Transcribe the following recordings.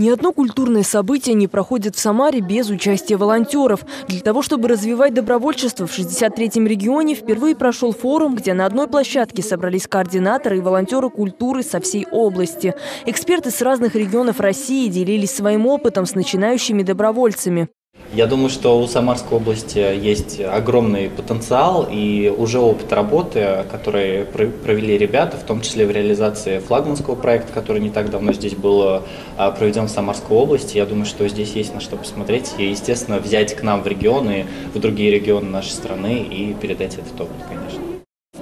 Ни одно культурное событие не проходит в Самаре без участия волонтеров. Для того, чтобы развивать добровольчество, в 63-м регионе впервые прошел форум, где на одной площадке собрались координаторы и волонтеры культуры со всей области. Эксперты с разных регионов России делились своим опытом с начинающими добровольцами. Я думаю, что у Самарской области есть огромный потенциал и уже опыт работы, который провели ребята, в том числе в реализации флагманского проекта, который не так давно здесь был проведен в Самарской области. Я думаю, что здесь есть на что посмотреть и, естественно, взять к нам в регионы, в другие регионы нашей страны и передать этот опыт, конечно.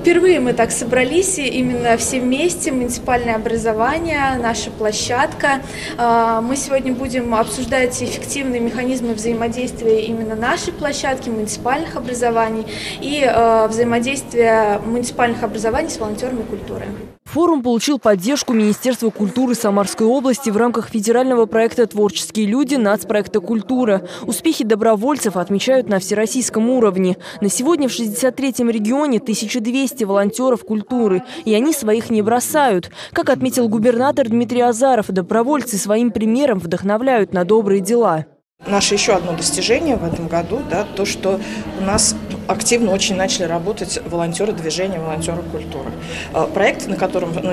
Впервые мы так собрались, именно все вместе, муниципальное образование, наша площадка. Мы сегодня будем обсуждать эффективные механизмы взаимодействия именно нашей площадки, муниципальных образований и взаимодействия муниципальных образований с волонтерами культуры. Форум получил поддержку Министерства культуры Самарской области в рамках федерального проекта «Творческие люди» нацпроекта «Культура». Успехи добровольцев отмечают на всероссийском уровне. На сегодня в 63-м регионе 1200 волонтеров культуры, и они своих не бросают. Как отметил губернатор Дмитрий Азаров, добровольцы своим примером вдохновляют на добрые дела. Наше еще одно достижение в этом году, то, что у нас активно очень начали работать волонтеры движения, волонтеры культуры. Проект, на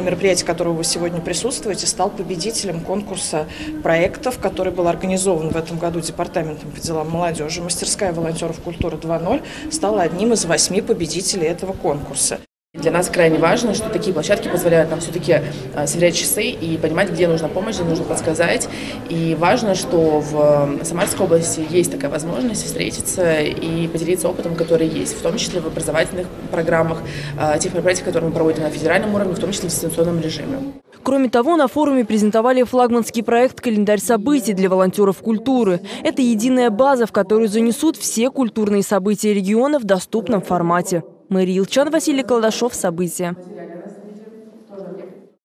мероприятии которого вы сегодня присутствуете, стал победителем конкурса проектов, который был организован в этом году Департаментом по делам молодежи. Мастерская волонтеров культуры 2.0 стала одним из 8 победителей этого конкурса. Для нас крайне важно, что такие площадки позволяют нам все-таки сверять часы и понимать, где нужна помощь, где нужно подсказать. И важно, что в Самарской области есть такая возможность встретиться и поделиться опытом, который есть, в том числе в образовательных программах, тех мероприятий, которые мы проводим на федеральном уровне, в том числе в дистанционном режиме. Кроме того, на форуме презентовали флагманский проект «Календарь событий» для волонтеров культуры. Это единая база, в которую занесут все культурные события региона в доступном формате. Мария Елчян, Василий Колдашов, события.